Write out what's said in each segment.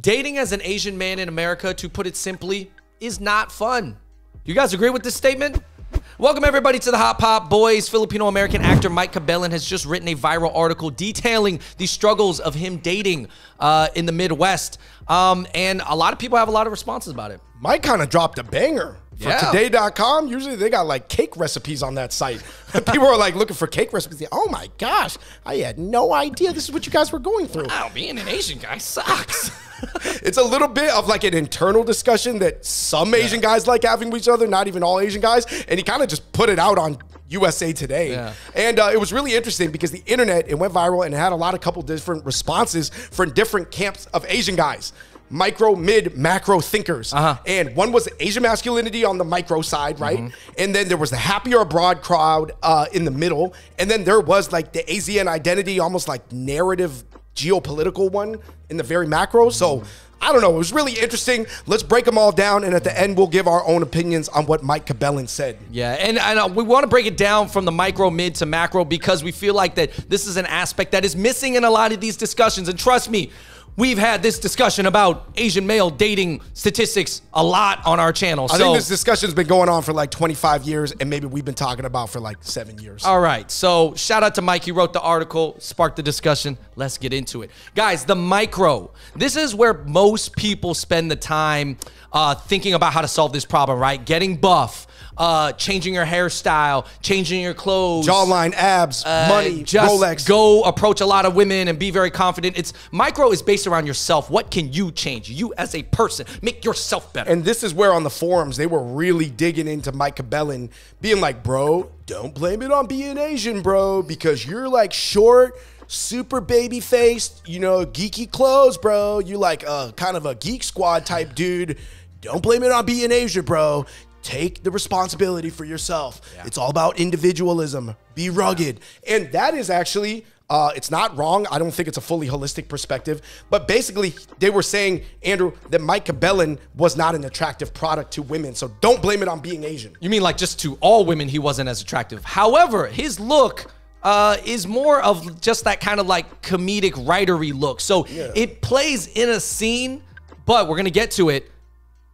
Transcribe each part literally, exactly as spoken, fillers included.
Dating as an Asian man in America, to put it simply, is not fun. You guys agree with this statement? Welcome everybody to the Hot Pop Boys. Filipino-American actor Mike Cabellon has just written a viral article detailing the struggles of him dating uh, in the Midwest. Um, and a lot of people have a lot of responses about it. Mike kind of dropped a banger. For yeah. today dot com, usually they got like cake recipes on that site. People are like looking for cake recipes. Oh my gosh, I had no idea this is what you guys were going through. Wow, being an Asian guy sucks. It's a little bit of like an internal discussion that some Asian yeah. guys like having with each other, not even all Asian guys. And he kind of just put it out on U S A Today. Yeah. And uh, it was really interesting because the internet, it went viral and it had a lot of couple different responses from different camps of Asian guys. Micro, mid, macro thinkers. Uh-huh. And one was Asian masculinity on the micro side, right? Mm-hmm. And then there was the happier abroad crowd uh, in the middle. And then there was like the Asian identity, almost like narrative geopolitical one in the very macro. So I don't know, it was really interesting. Let's break them all down, and at the end we'll give our own opinions on what Mike Cabellon said. Yeah, and, and uh, we want to break it down from the micro, mid to macro, because we feel like that this is an aspect that is missing in a lot of these discussions. And trust me, we've had this discussion about Asian male dating statistics a lot on our channel. I so, think this discussion's been going on for like twenty-five years, and maybe we've been talking about for like seven years. All right, so shout out to Mike. He wrote the article, sparked the discussion. Let's get into it. Guys, the micro. This is where most people spend the time uh, thinking about how to solve this problem, right? Getting buff. Uh, changing your hairstyle, changing your clothes, jawline, abs, uh, money, just Rolex. Go approach a lot of women and be very confident. It's micro is based around yourself. What can you change? You as a person, make yourself better. And this is where on the forums they were really digging into Mike Cabellon, being like, "Bro, don't blame it on being Asian, bro, because you're like short." Super baby faced, you know, geeky clothes, bro. You like a kind of a geek squad type dude. Don't blame it on being Asian, bro. Take the responsibility for yourself. Yeah. It's all about individualism. Be rugged. Yeah. And that is actually, uh, it's not wrong. I don't think it's a fully holistic perspective. But basically, they were saying, Andrew, that Mike Cabellon was not an attractive product to women. So don't blame it on being Asian. You mean like just to all women, he wasn't as attractive. However, his look uh, is more of just that kind of like comedic writery look. So yeah. it plays in a scene, but we're going to get to it.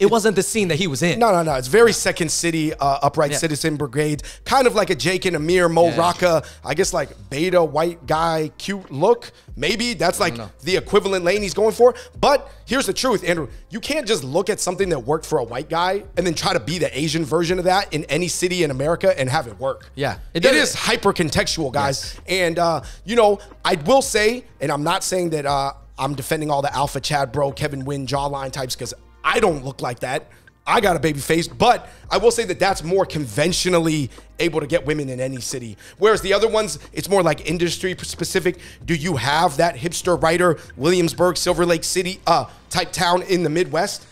It wasn't the scene that he was in. No, no, no. It's very Second City, uh, Upright yeah. Citizens Brigade. Kind of like a Jake and Amir, Mo yeah. Rocca, I guess like beta white guy, cute look. Maybe that's like the equivalent lane he's going for. But here's the truth, Andrew. You can't just look at something that worked for a white guy and then try to be the Asian version of that in any city in America and have it work. Yeah. It, it is hyper-contextual, guys. Yes. And, uh, you know, I will say, and I'm not saying that uh, I'm defending all the alpha Chad bro, Kevin Wynn, jawline types, because I don't look like that. I got a baby face, but I will say that that's more conventionally able to get women in any city. Whereas the other ones, it's more like industry specific. Do you have that hipster writer, Williamsburg, Silver Lake City uh, type town in the Midwest?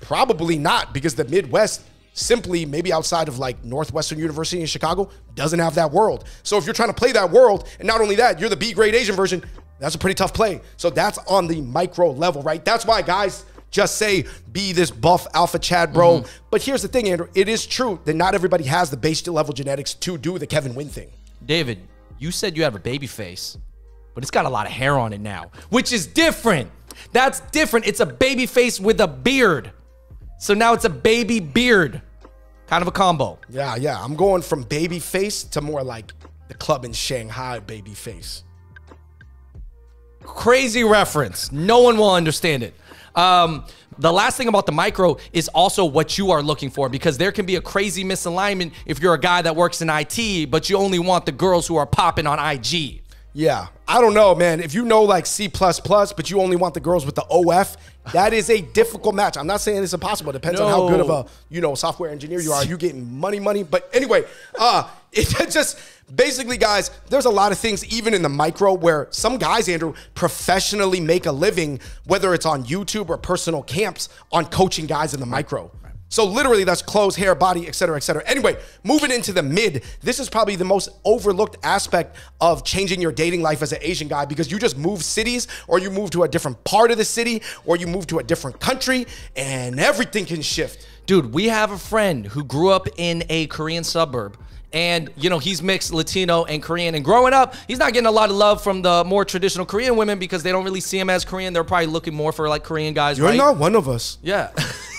Probably not, because the Midwest simply, maybe outside of like Northwestern University in Chicago, doesn't have that world. So if you're trying to play that world, and not only that, you're the B-grade Asian version, that's a pretty tough play. So that's on the micro level, right? That's why, guys, just say, be this buff alpha Chad bro. Mm-hmm. But here's the thing, Andrew. It is true that not everybody has the base level genetics to do the Kevin Wynn thing. David, you said you have a baby face, but it's got a lot of hair on it now, which is different. That's different. It's a baby face with a beard. So now it's a baby beard. Kind of a combo. Yeah, yeah. I'm going from baby face to more like the club in Shanghai baby face. Crazy reference. No one will understand it. Um, the last thing about the micro is also what you are looking for, because there can be a crazy misalignment if you're a guy that works in I T, but you only want the girls who are popping on I G. Yeah. I don't know, man. If you know like C plus plus, but you only want the girls with the O F, that is a difficult match. I'm not saying it's impossible. It depends no. on how good of a, you know, software engineer you are. You're getting money, money. But anyway, uh, it just basically, guys, there's a lot of things even in the micro where some guys, Andrew, professionally make a living, whether it's on YouTube or personal camps, on coaching guys in the micro. Right. So literally that's clothes, hair, body, et cetera, et cetera. Anyway, moving into the mid, this is probably the most overlooked aspect of changing your dating life as an Asian guy, because you just move cities, or you move to a different part of the city, or you move to a different country, and everything can shift. Dude, we have a friend who grew up in a Korean suburb And, you know, he's mixed Latino and Korean. And growing up, he's not getting a lot of love from the more traditional Korean women because they don't really see him as Korean. They're probably looking more for, like, Korean guys, You're right? not one of us. Yeah.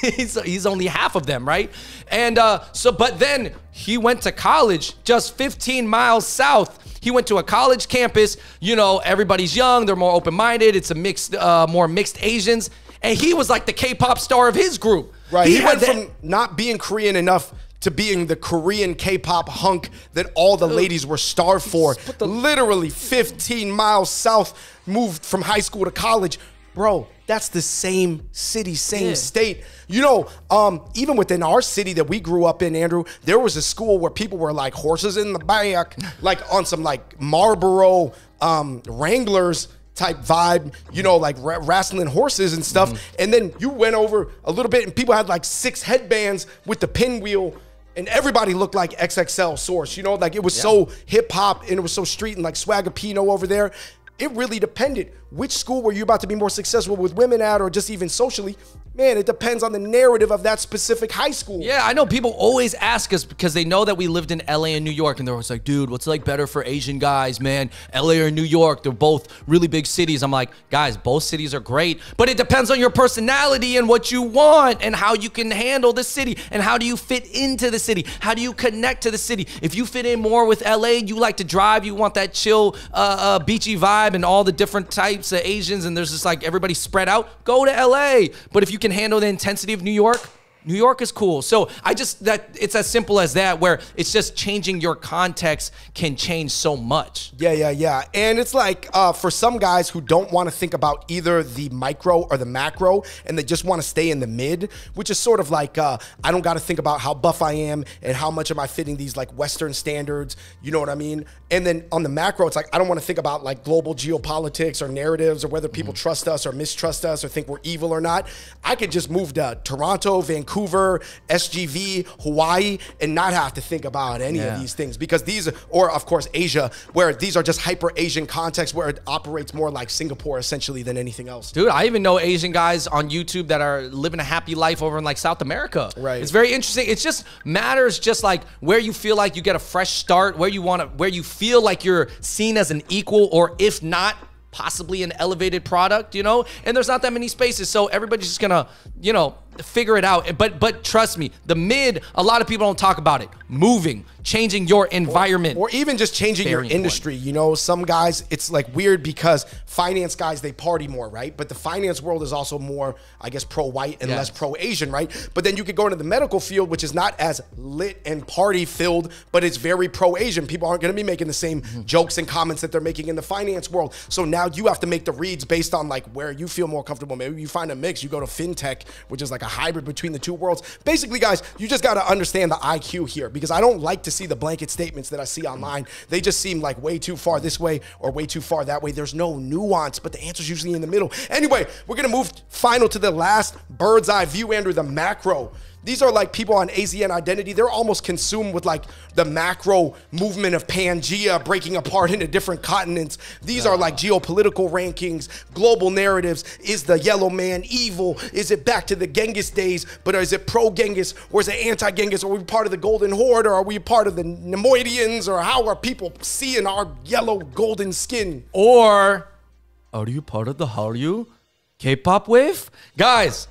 he's, he's only half of them, right? And uh, so, but then he went to college just fifteen miles south. He went to a college campus. You know, everybody's young. They're more open-minded. It's a mixed, uh, more mixed Asians. And he was, like, the K-pop star of his group. Right. He, he went from not being Korean enough to being the Korean K-pop hunk that all the ladies were starved for. Literally fifteen miles south, moved from high school to college. Bro, that's the same city, same yeah. state. You know, um, even within our city that we grew up in, Andrew, there was a school where people were like horses in the back, like on some like Marlboro um, Wranglers type vibe, you know, like wrestling horses and stuff. Mm. And then you went over a little bit and people had like six headbands with the pinwheel. And everybody looked like X X L Source, you know, like it was yeah. so hip hop and it was so street and like Swagapino over there. It really depended which school were you about to be more successful with women at, or just even socially. Man, it depends on the narrative of that specific high school. Yeah, I know people always ask us because they know that we lived in L A and New York, and they're always like, dude, what's like better for Asian guys, man? L A or New York, they're both really big cities. I'm like, guys, both cities are great, but it depends on your personality and what you want and how you can handle the city and how do you fit into the city? How do you connect to the city? If you fit in more with L A, you like to drive, you want that chill, uh, uh, beachy vibe and all the different types of Asians, and there's just like everybody spread out, go to L A. But if you can handle the intensity of New York, New York is cool. So I just, that it's as simple as that, where it's just changing your context can change so much. Yeah, yeah, yeah. And it's like uh, for some guys who don't want to think about either the micro or the macro, and they just want to stay in the mid, which is sort of like, uh, I don't got to think about how buff I am and how much am I fitting these like Western standards, you know what I mean? And then on the macro, it's like, I don't want to think about like global geopolitics or narratives or whether people mm-hmm. trust us or mistrust us or think we're evil or not. I could just move to Toronto, Vancouver, Vancouver, S G V, Hawaii, and not have to think about any yeah. of these things, because these, or of course Asia, where these are just hyper Asian contexts where it operates more like Singapore essentially than anything else. Dude, I even know Asian guys on YouTube that are living a happy life over in like South America. Right. It's very interesting. It just matters just like where you feel like you get a fresh start, where you want to, where you feel like you're seen as an equal, or if not, possibly an elevated product, you know? And there's not that many spaces, so everybody's just gonna, you know, figure it out. But but trust me, the mid, a lot of people don't talk about it. Moving, changing your environment. Or, or even just changing your industry, you know? Some guys, it's like weird because finance guys, they party more, right? But the finance world is also more, I guess, pro-white and yes. less pro-Asian, right? But then you could go into the medical field, which is not as lit and party-filled, but it's very pro-Asian. People aren't gonna be making the same mm-hmm. jokes and comments that they're making in the finance world. So now you have to make the reads based on like where you feel more comfortable. Maybe you find a mix, you go to FinTech, which is like a hybrid between the two worlds. Basically, guys, you just got to understand the I Q here, because I don't like to see the blanket statements that I see online. They just seem like way too far this way or way too far that way. There's no nuance, but the answer's usually in the middle. Anyway, we're going to move final to the last bird's eye view, Andrew, the macro. These are like people on A Z N Identity. They're almost consumed with like the macro movement of Pangea breaking apart into different continents. These uh, are like geopolitical rankings, global narratives. Is the yellow man evil? Is it back to the Genghis days? But is it pro-Genghis or is it anti-Genghis? Are we part of the Golden Horde or are we part of the Nemoidians? Or how are people seeing our yellow golden skin? Or are you part of the Hallyu K-pop wave? Guys,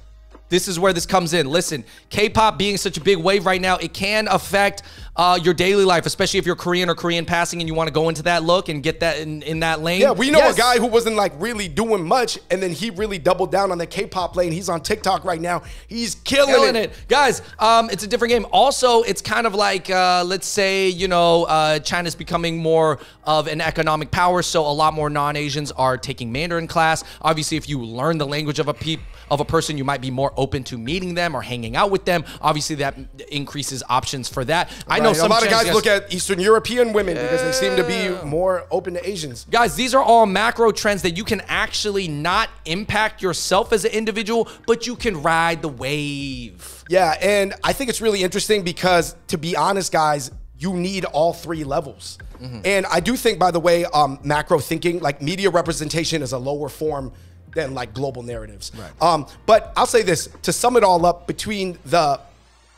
this is where this comes in. Listen, K-pop being such a big wave right now, it can affect uh, your daily life, especially if you're Korean or Korean passing and you want to go into that look and get that in, in that lane. Yeah, we know yes. a guy who wasn't like really doing much, and then he really doubled down on the K-pop lane. He's on TikTok right now. He's killing, killing it. it. Guys, um, it's a different game. Also, it's kind of like, uh, let's say, you know, uh, China's becoming more of an economic power, so a lot more non-Asians are taking Mandarin class. Obviously, if you learn the language of a peep, of a person, you might be more open to meeting them or hanging out with them. Obviously, that increases options for that. Right. I know some a lot of guys yes. look at Eastern European women yeah. because they seem to be more open to Asians. Guys, these are all macro trends that you can actually not impact yourself as an individual, but you can ride the wave. Yeah, and I think it's really interesting because, to be honest, guys, you need all three levels. Mm-hmm. And I do think, by the way, um, macro thinking, like media representation is a lower form than like global narratives. Right. Um, but I'll say this, to sum it all up, between the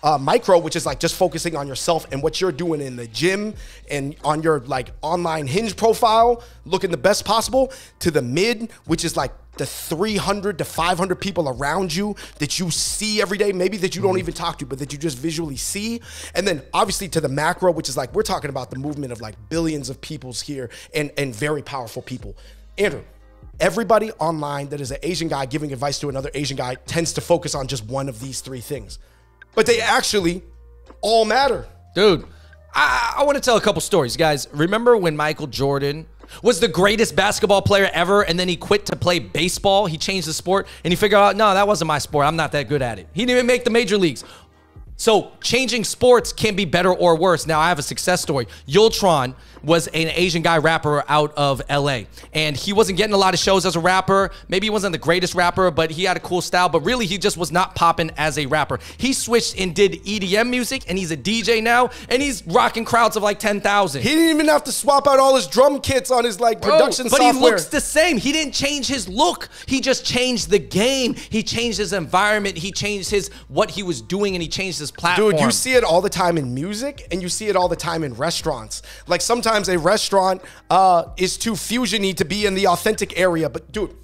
Uh, micro, which is like just focusing on yourself and what you're doing in the gym and on your like online Hinge profile, looking the best possible, to the mid, which is like the three hundred to five hundred people around you that you see every day, maybe that you don't even talk to, but that you just visually see. And then obviously to the macro, which is like, we're talking about the movement of like billions of peoples here and, and very powerful people. Andrew, everybody online that is an Asian guy giving advice to another Asian guy tends to focus on just one of these three things. But they actually all matter. Dude, I, I want to tell a couple stories, guys. Remember when Michael Jordan was the greatest basketball player ever, and then he quit to play baseball? He changed the sport, and he figured out, no, that wasn't my sport. I'm not that good at it. He didn't even make the major leagues. So changing sports can be better or worse. Now, I have a success story. Yultron was an Asian guy rapper out of L A, and he wasn't getting a lot of shows as a rapper. Maybe he wasn't the greatest rapper, but he had a cool style, but really he just was not popping as a rapper. He switched and did E D M music, and he's a D J now, and he's rocking crowds of like ten thousand. He didn't even have to swap out all his drum kits on his like production Bro, but software. But he looks the same. He didn't change his look. He just changed the game. He changed his environment. He changed his what he was doing, and he changed his platform. Dude, you see it all the time in music, and you see it all the time in restaurants. Like sometimes a restaurant uh, is too fusiony to be in the authentic area. But dude,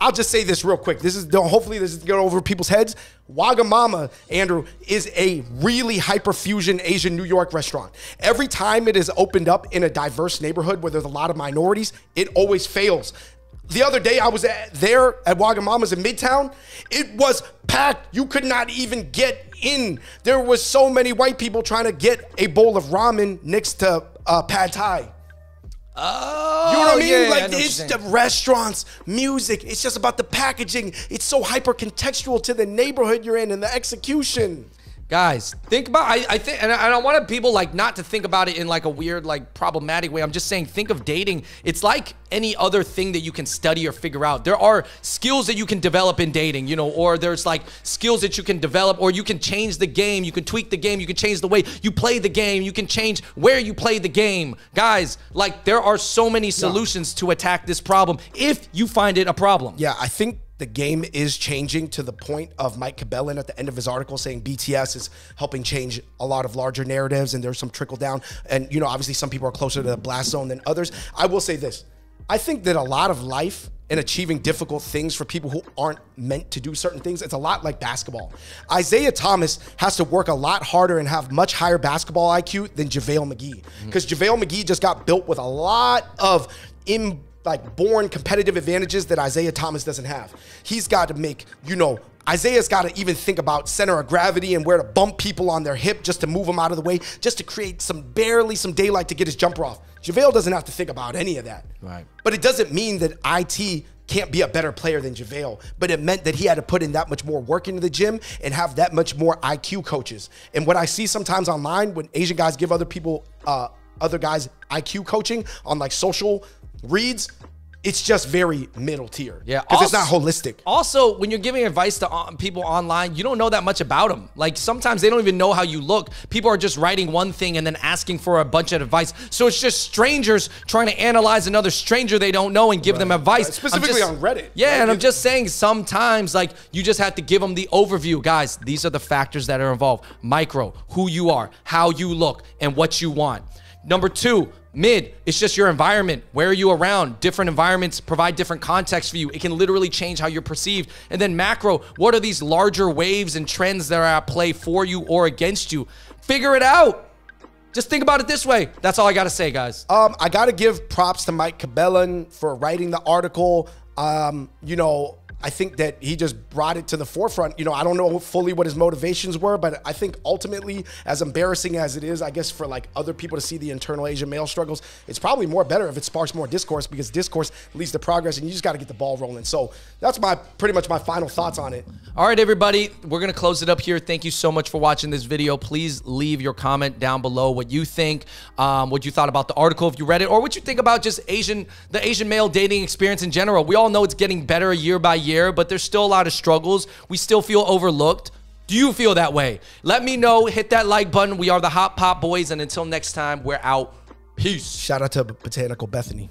I'll just say this real quick. This is hopefully this is going over people's heads. Wagamama, Andrew, is a really hyper-fusion Asian New York restaurant. Every time it is opened up in a diverse neighborhood where there's a lot of minorities, it always fails. The other day, I was at, there at Wagamama's in Midtown. It was packed. You could not even get in. There was so many white people trying to get a bowl of ramen next to uh, pad thai. Oh, you know what I mean? Yeah, like I it's the restaurants, music. It's just about the packaging. It's so hyper contextual to the neighborhood you're in and the execution. Guys, think about, I, I think, and I don't want people like not to think about it in like a weird, like problematic way. I'm just saying, think of dating. It's like any other thing that you can study or figure out. There are skills that you can develop in dating, you know, or there's like skills that you can develop, or you can change the game. You can tweak the game. You can change the way you play the game. You can change where you play the game. Guys, like there are so many solutions yeah. to attack this problem if you find it a problem. Yeah, I think the game is changing to the point of Mike Cabellon at the end of his article saying B T S is helping change a lot of larger narratives, and there's some trickle down. And, you know, obviously some people are closer to the blast zone than others. I will say this. I think that a lot of life and achieving difficult things for people who aren't meant to do certain things, it's a lot like basketball. Isaiah Thomas has to work a lot harder and have much higher basketball I Q than JaVale McGee, because JaVale McGee just got built with a lot of in like born competitive advantages that Isaiah Thomas doesn't have. He's got to make, you know, Isaiah's got to even think about center of gravity and where to bump people on their hip just to move them out of the way, just to create some, barely some daylight to get his jumper off. JaVale doesn't have to think about any of that. Right. But it doesn't mean that I T can't be a better player than JaVale, but it meant that he had to put in that much more work into the gym and have that much more I Q coaches. And what I see sometimes online when Asian guys give other people, uh, other guys I Q coaching on like social reads, it's just very middle tier. Yeah, because it's not holistic. Also, when you're giving advice to on, people online, you don't know that much about them. Like sometimes they don't even know how you look. People are just writing one thing and then asking for a bunch of advice. So it's just strangers trying to analyze another stranger they don't know and give right. them advice. Right. Specifically just, on Reddit. Yeah, right? and I'm just saying sometimes like you just have to give them the overview. Guys, these are the factors that are involved. Micro, who you are, how you look, and what you want. Number two, mid, it's just your environment. Where are you around? Different environments provide different context for you. It can literally change how you're perceived. And then macro, what are these larger waves and trends that are at play for you or against you? Figure it out. Just think about it this way. That's all I got to say, guys. Um, I got to give props to Mike Cabellon for writing the article. Um, you know, I think that he just brought it to the forefront. You know, I don't know fully what his motivations were, but I think ultimately, as embarrassing as it is, I guess for like other people to see the internal Asian male struggles, it's probably more better if it sparks more discourse, because discourse leads to progress and you just got to get the ball rolling. So that's my pretty much my final thoughts on it. All right, everybody, we're going to close it up here. Thank you so much for watching this video. Please leave your comment down below what you think, um, what you thought about the article if you read it, or what you think about just Asian, the Asian male dating experience in general. We all know it's getting better year by year, but there's still a lot of struggles. We still feel overlooked. Do you feel that way? Let me know. Hit that like button. We are the Hot Pop Boys, and until next time, we're out. Peace. Shout out to Botanical Bethany.